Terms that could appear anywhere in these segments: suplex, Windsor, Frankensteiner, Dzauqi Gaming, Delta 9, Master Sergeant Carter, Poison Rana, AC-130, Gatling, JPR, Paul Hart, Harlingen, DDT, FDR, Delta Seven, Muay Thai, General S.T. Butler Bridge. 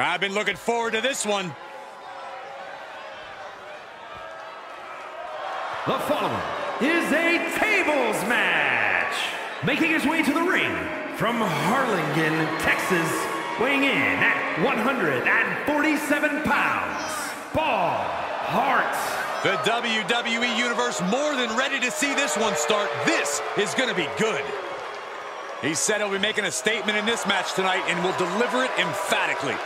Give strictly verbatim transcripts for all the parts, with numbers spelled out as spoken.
I've been looking forward to this one. The following is a tables match. Making his way to the ring from Harlingen, Texas, weighing in at one hundred forty-seven pounds, Paul Hart. The W W E Universe more than ready to see this one start. This is going to be good. He said he'll be making a statement in this match tonight and will deliver it emphatically.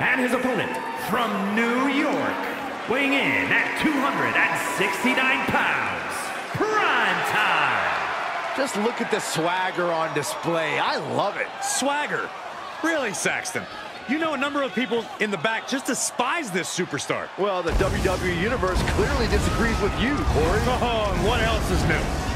And his opponent from New York, weighing in at two hundred sixty-nine pounds, Prime Time. Just look at the swagger on display. I love it. Swagger. Really, Saxton? You know, a number of people in the back just despise this superstar. Well, the W W E Universe clearly disagrees with you, Corey. Oh, and what else is new?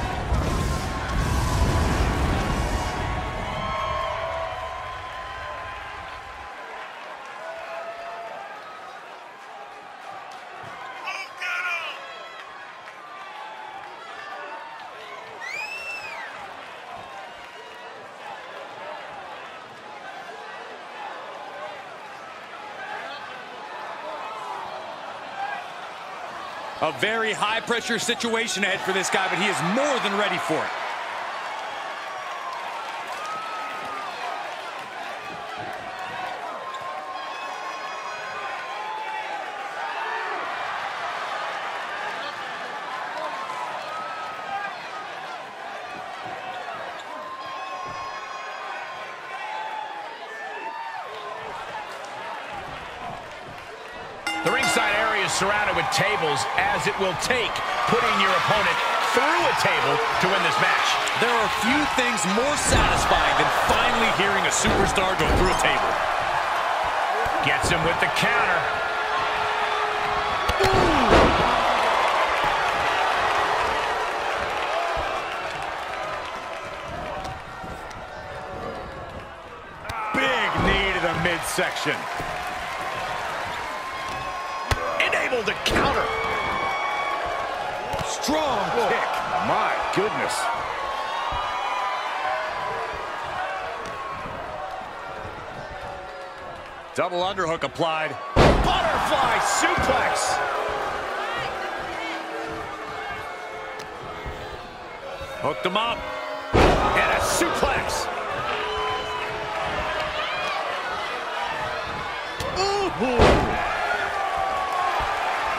A very high-pressure situation ahead for this guy, but he is more than ready for it. The ringside area is surrounded with tables, as it will take putting your opponent through a table to win this match. There are few things more satisfying than finally hearing a superstar go through a table. Gets him with the counter. Ooh. Big knee to the midsection. To counter. Strong Whoa. Kick. My goodness. Double underhook applied. Butterfly suplex. Hooked him up. And a suplex. Ooh.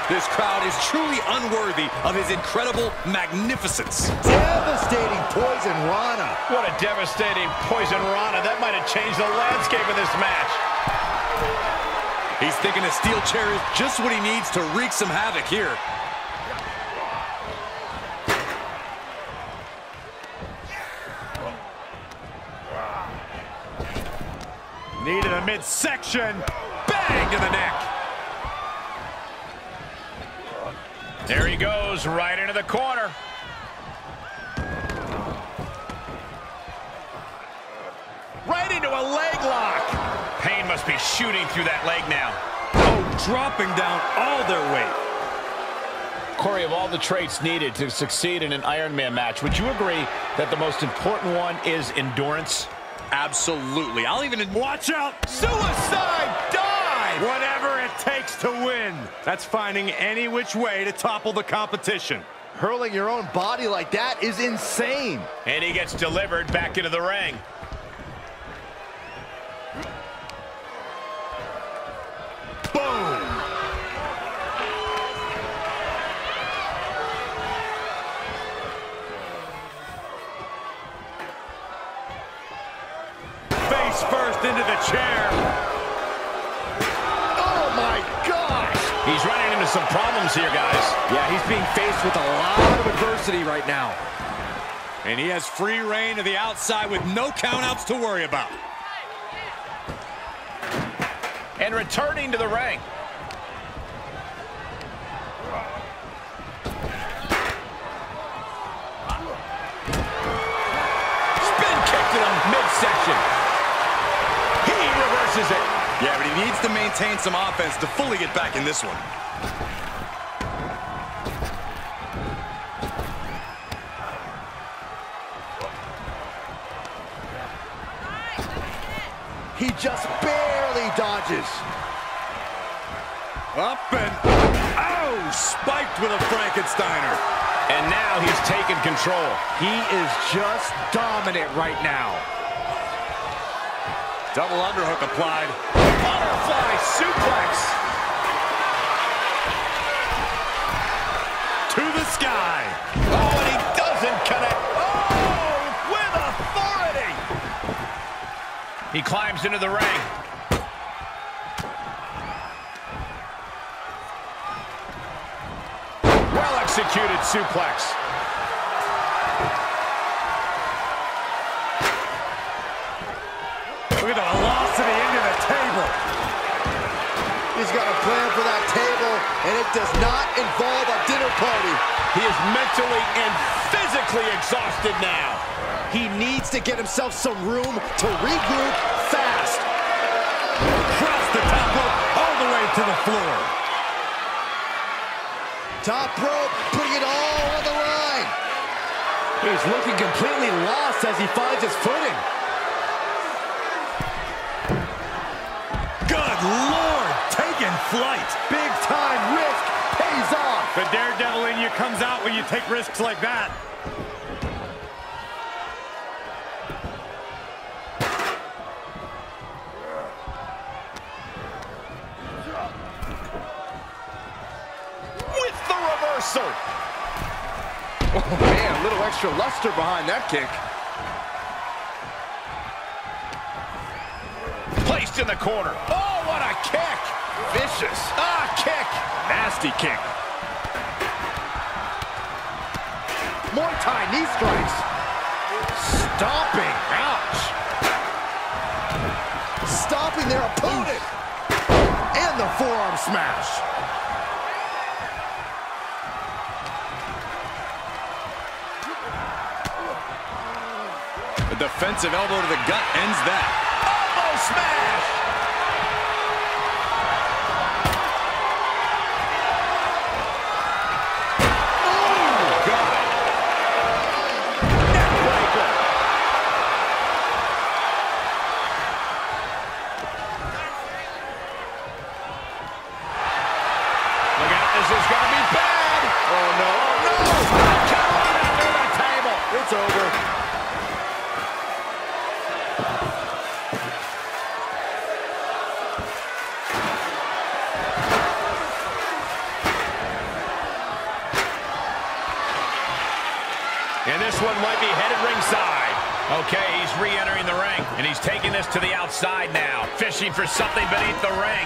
This crowd is truly unworthy of his incredible magnificence. Devastating Poison Rana. What a devastating Poison Rana. That might have changed the landscape of this match. He's thinking a steel chair is just what he needs to wreak some havoc here. Knee to the midsection. Bang to the neck. There he goes, right into the corner. Right into a leg lock. Payne must be shooting through that leg now. Oh, dropping down all their weight. Corey, of all the traits needed to succeed in an Iron Man match, would you agree that the most important one is endurance? Absolutely. I'll even... Watch out! Suicide dive! Whatever takes to win. That's finding any which way to topple the competition. Hurling your own body like that is insane. And he gets delivered back into the ring. Boom! Face first into the chair. He's running into some problems here, guys. Yeah, he's being faced with a lot of adversity right now. And he has free reign to the outside with no countouts to worry about. And returning to the ring. midsection. He reverses it. Yeah, but he needs to maintain some offense to fully get back in this one. He just barely dodges. Up and... Oh! Spiked with a Frankensteiner. And now he's taken control. He is just dominant right now. Double underhook applied. Butterfly suplex. To the sky. Oh, and he doesn't connect. Oh! With authority. He climbs into the ring. Executed suplex. Look at the velocity into the table. He's got a plan for that table, and it does not involve a dinner party. He is mentally and physically exhausted now. He needs to get himself some room to regroup fast. Cross the top rope all the way to the floor. Top rope, putting it all on the line. He's looking completely lost as he finds his footing. Good Lord, taking flight. Big time risk pays off. The daredevil in you comes out when you take risks like that. Oh, man, a little extra luster behind that kick. Placed in the corner. Oh, what a kick. Vicious. Ah, kick. Nasty kick. Muay Thai knee strikes. Stomping. Ouch. Stomping their opponent. And the forearm smash. Defensive elbow to the gut ends that. Elbow smash! Oh, God! Neck breaker! Look out, this is gonna be bad! Oh, no! Oh, no! Come on, under the table! It's over. And this one might be headed ringside. Okay, he's re-entering the ring, and he's taking this to the outside now. Fishing for something beneath the ring.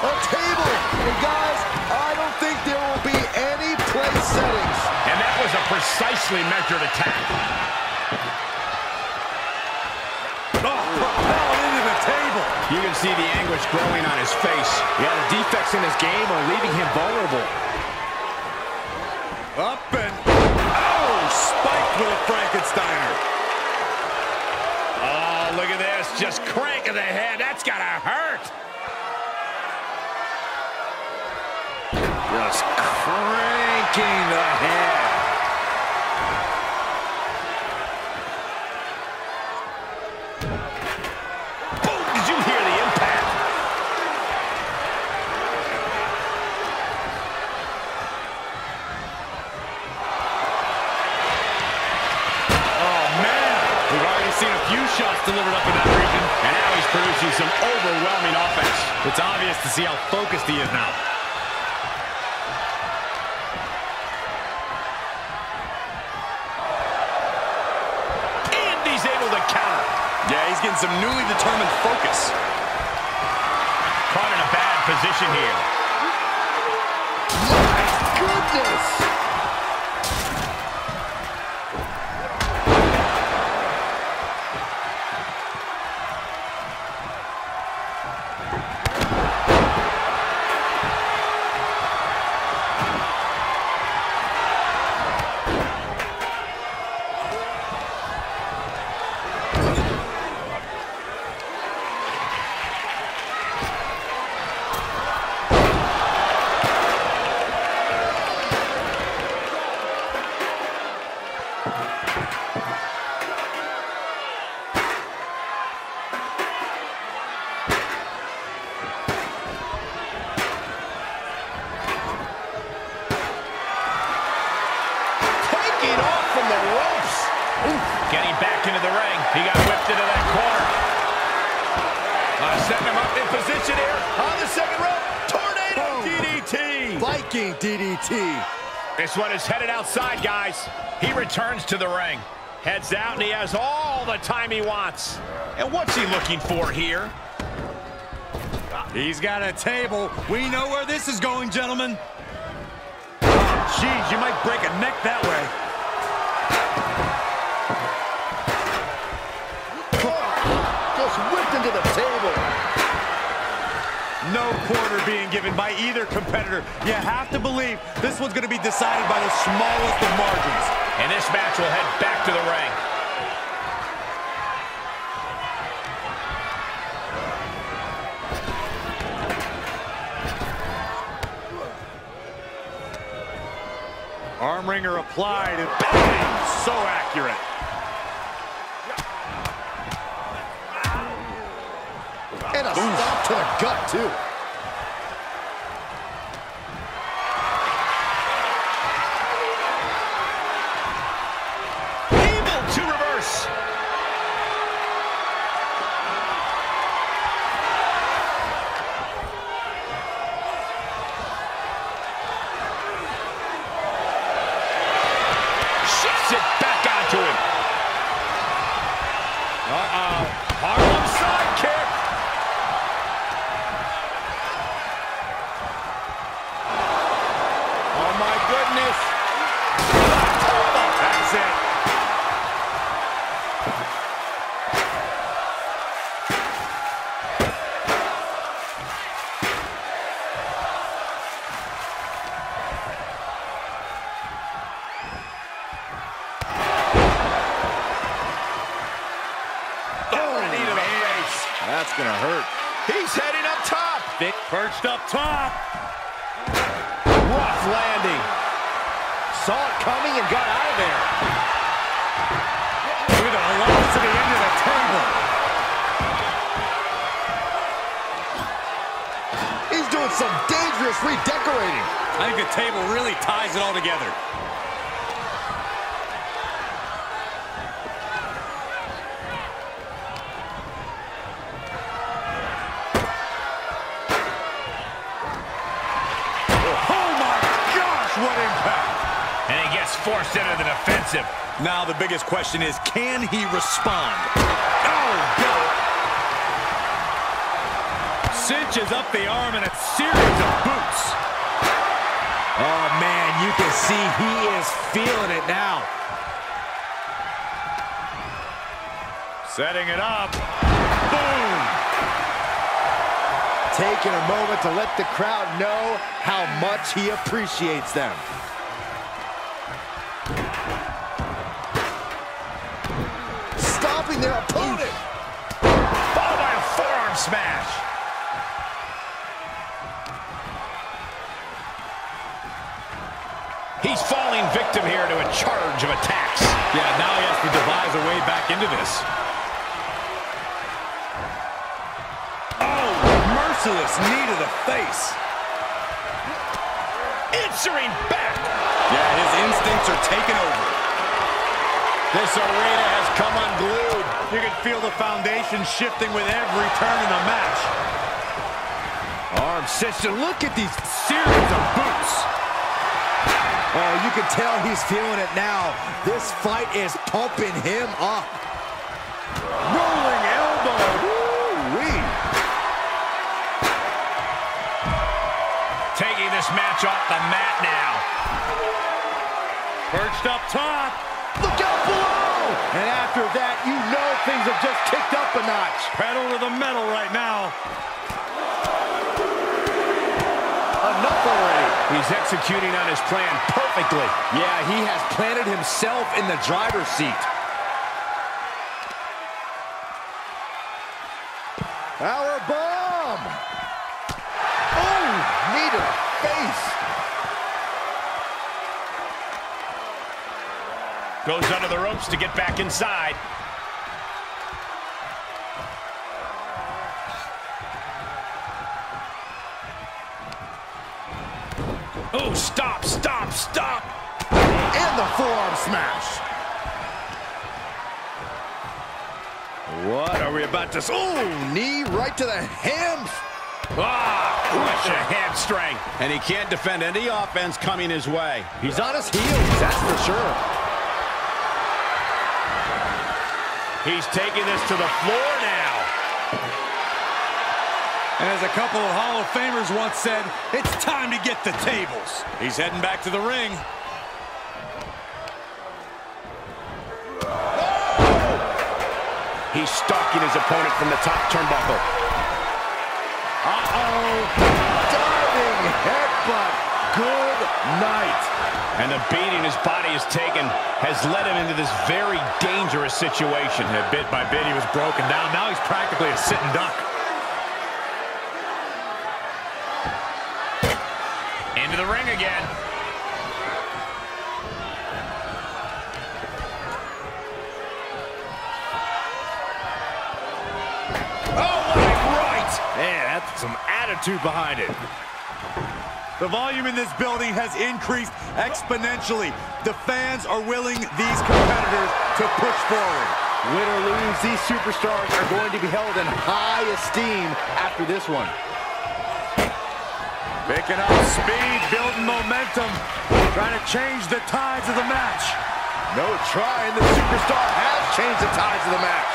A table! And guys, I don't think there will be any play settings. And that was a precisely measured attack. Oh, propelled into the table. You can see the anguish growing on his face. Yeah, the defects in his game are leaving him vulnerable. Up and, oh, spiked with a Frankensteiner. Oh, look at this, just cranking the head. That's gotta hurt. Just cranking the head. Boom, did you hear the impact? Seen a few shots delivered up in that region, and now he's producing some overwhelming offense. It's obvious to see how focused he is now. And he's able to counter. Yeah, he's getting some newly determined focus. Caught in a bad position here. My goodness! him up in position here on the second rope. Tornado Boom. D D T. Viking D D T. This one is headed outside, guys. He returns to the ring. Heads out, and he has all the time he wants. And what's he looking for here? He's got a table. We know where this is going, gentlemen. Jeez, you might break a neck that way. Just whipped into the table. No quarter being given by either competitor. You have to believe this one's going to be decided by the smallest of margins. And this match will head back to the ring. Arm ringer applied, and bang! So accurate. And a Oof. stop to the gut, too. Able to reverse. Shifts it back onto him. Uh-oh. Harlem side kick. Oh, my goodness. That's it. That's gonna hurt. He's heading up top. Thick perched up top. Rough landing. Saw it coming and got out of there. With a velocity into the table. He's doing some dangerous redecorating. I think the table really ties it all together. Forced into the defensive. Now the biggest question is, can he respond? Oh, God. Cinches up the arm and a series of boots. Oh, man, you can see he is feeling it now. Setting it up. Boom. Taking a moment to let the crowd know how much he appreciates them. Their opponent. Followed by a forearm smash. He's falling victim here to a charge of attacks. Yeah, now he has to devise a way back into this. Oh, merciless knee to the face. Answering back. Yeah, his instincts are taking over. This arena has come unglued. You can feel the foundation shifting with every turn in the match. Arm system. Look at these series of boots. Oh, you can tell he's feeling it now. This fight is pumping him up. Rolling elbow. Woo-wee. Taking this match off the mat now. Perched up top. Look out below! And after that, you know things have just kicked up a notch. Pedal to the metal right now. Enough already. He's executing on his plan perfectly. Yeah, he has planted himself in the driver's seat. Power bomb! Oh, knee to the face. Goes under the ropes to get back inside. Oh, stop, stop, stop. And the forearm smash. What? What are we about to see? Oh, knee right to the hams. Ah, crushing hamstring. And he can't defend any offense coming his way. He's on his heels, that's for sure. He's taking this to the floor now. And as a couple of Hall of Famers once said, it's time to get the tables. He's heading back to the ring. He's stalking his opponent from the top turnbuckle. Uh-oh. Diving headbutt. Good night. And the beating his body has taken has led him into this very dangerous situation. And bit by bit, he was broken down. Now he's practically a sitting duck. Into the ring again. Some attitude behind it. The volume in this building has increased exponentially. The fans are willing these competitors to push forward. Win or lose, these superstars are going to be held in high esteem after this one. Picking up speed, building momentum, trying to change the tides of the match. No trying, the superstar has changed the tides of the match.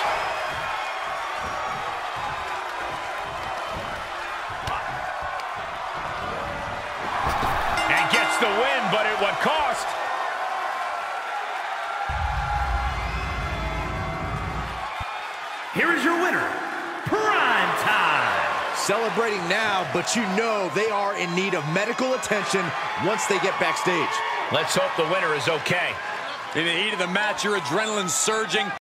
The win, but at what cost? Here is your winner, Prime Time. Celebrating now, but you know they are in need of medical attention once they get backstage. Let's hope the winner is okay. In the heat of the match, your adrenaline's surging.